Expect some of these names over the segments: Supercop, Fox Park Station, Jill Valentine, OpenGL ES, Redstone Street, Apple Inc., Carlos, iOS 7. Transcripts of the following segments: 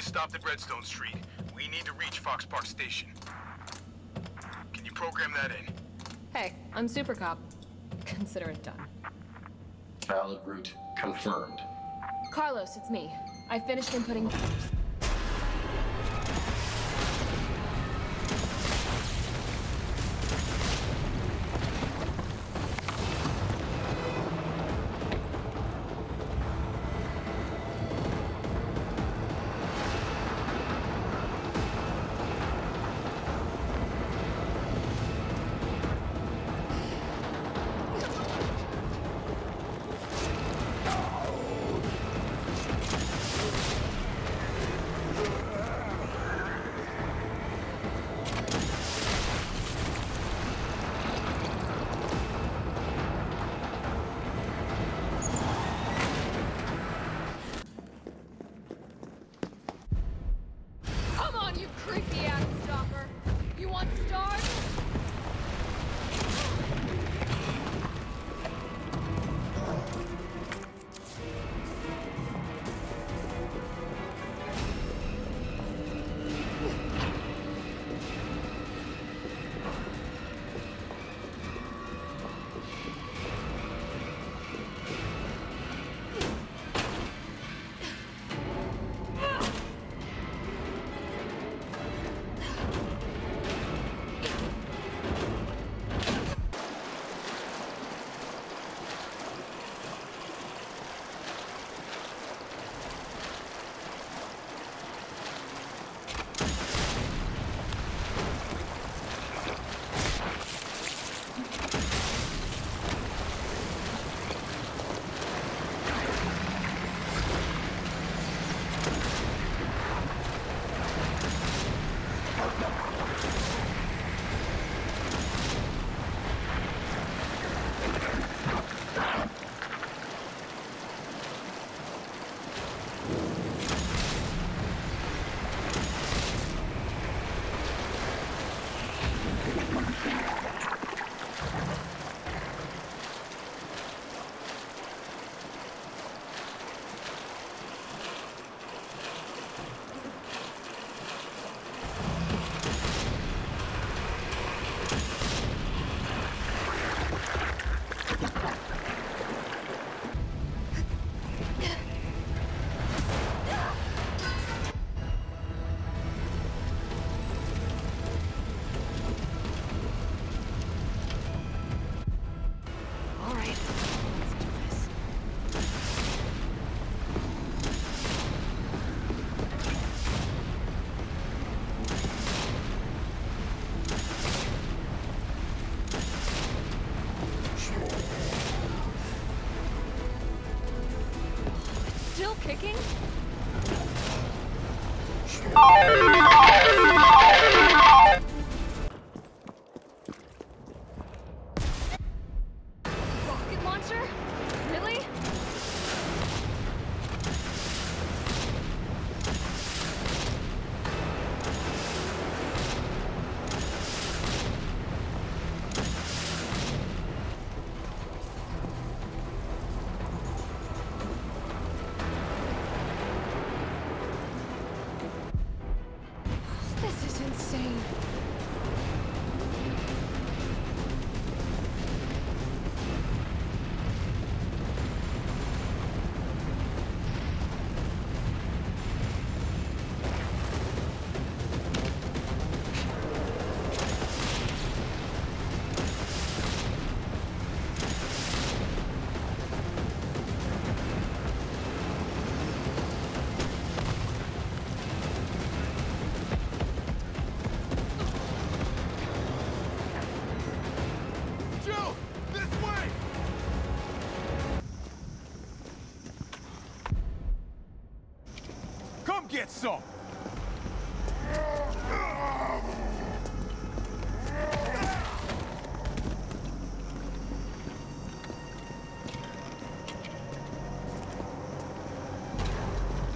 Stopped at Redstone Street. We need to reach Fox Park Station. Can you program that in? Hey, I'm Supercop. Consider it done. Valid route confirmed. Carlos, it's me. I finished inputting. kicking? Rocket launcher? Really? Get some!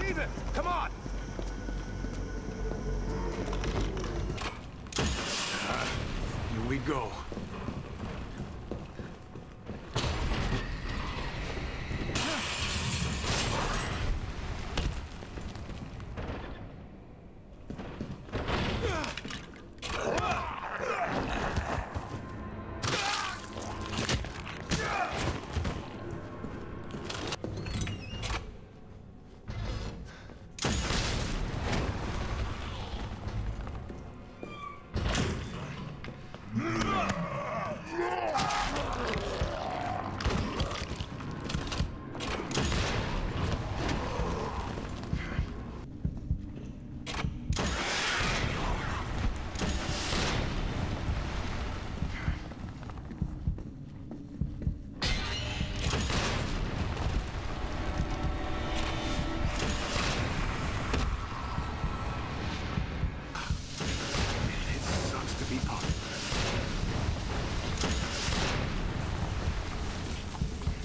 Leave it! Come on! Here we go.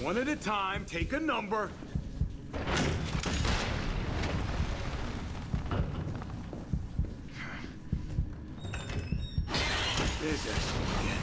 One at a time, take a number. This asshole again.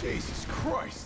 Jesus Christ!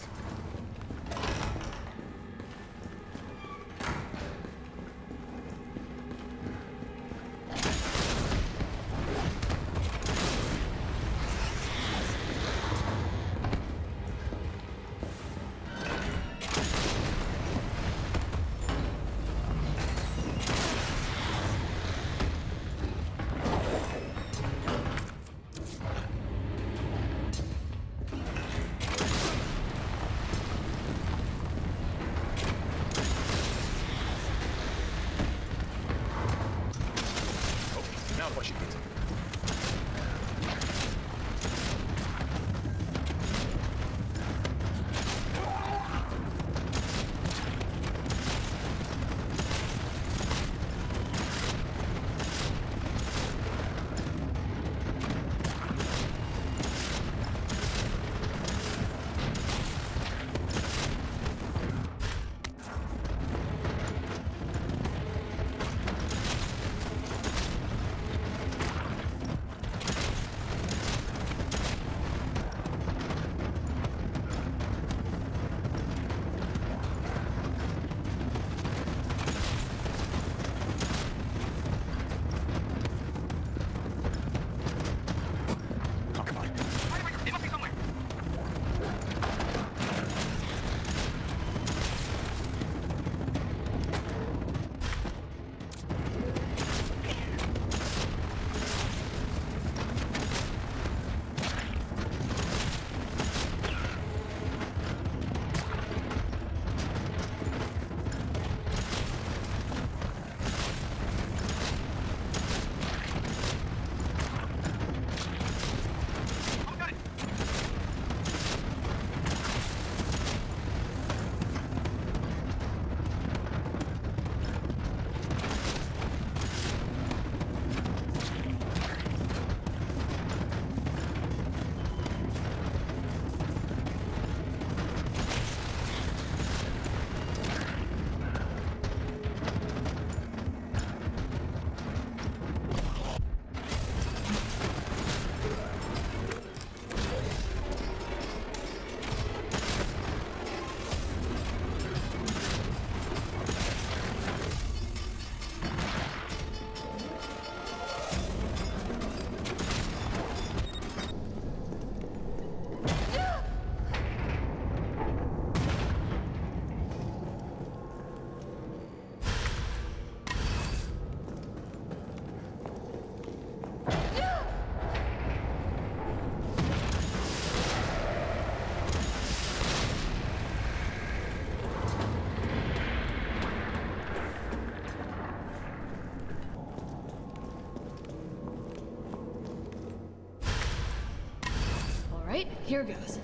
Here goes.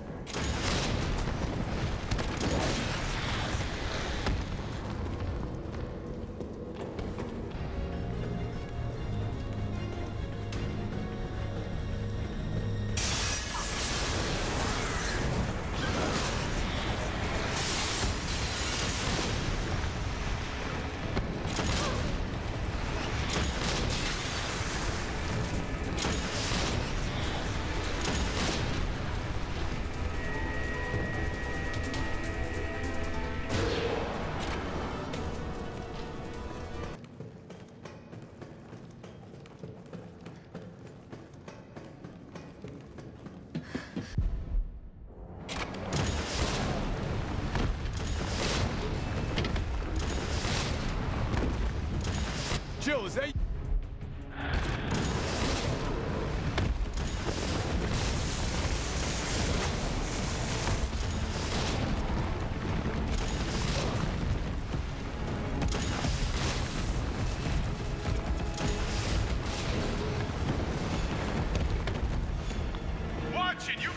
Jill, is that you? Watching you.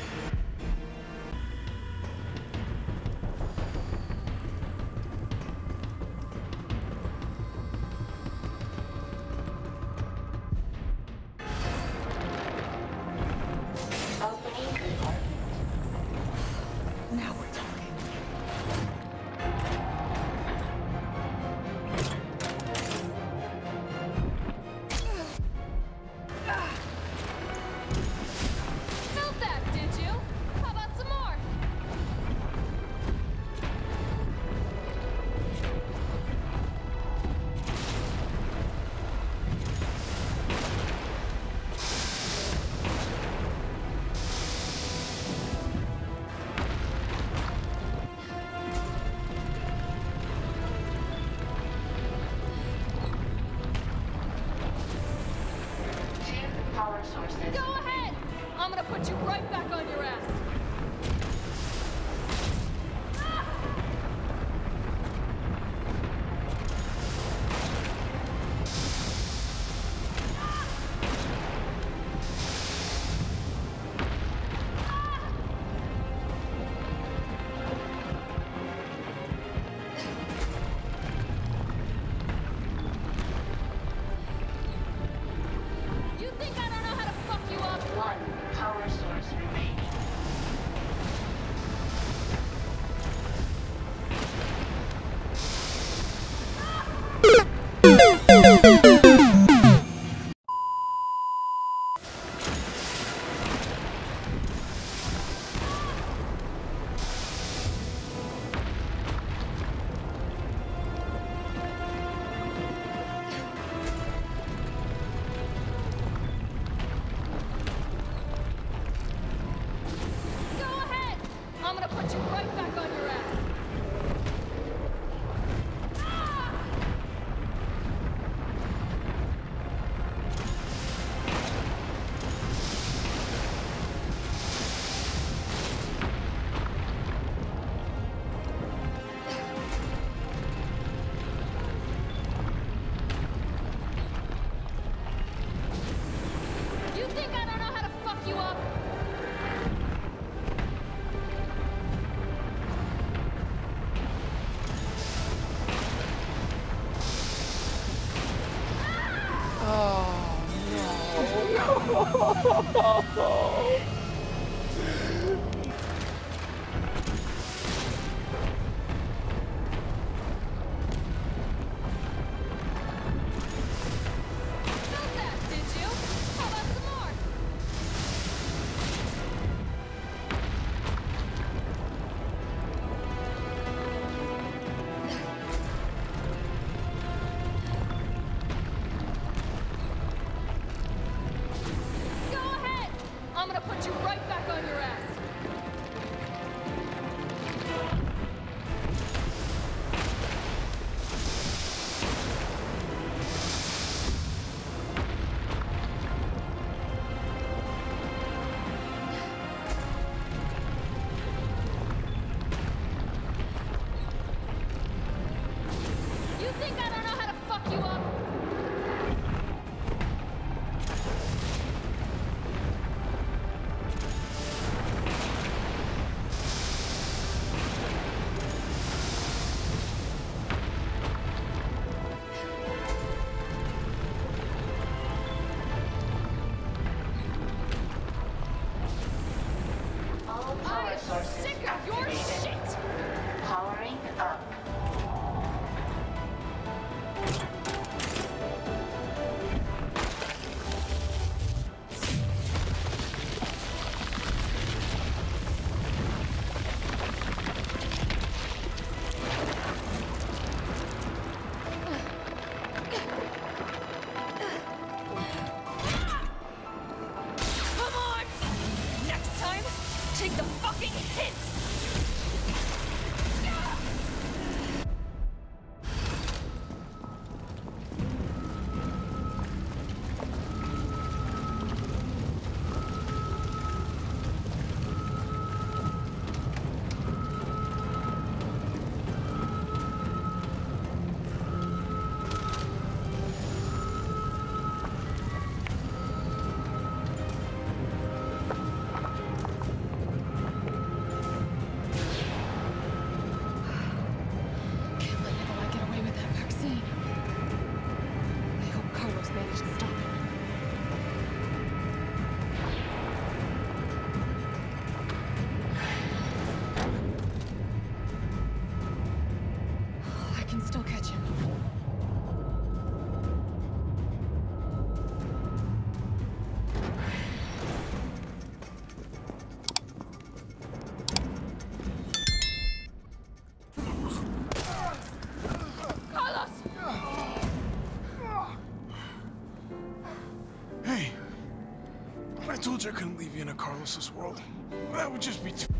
Put you sick of your shit! Powering up. I told you I couldn't leave you in a Carlos's world. That would just be too...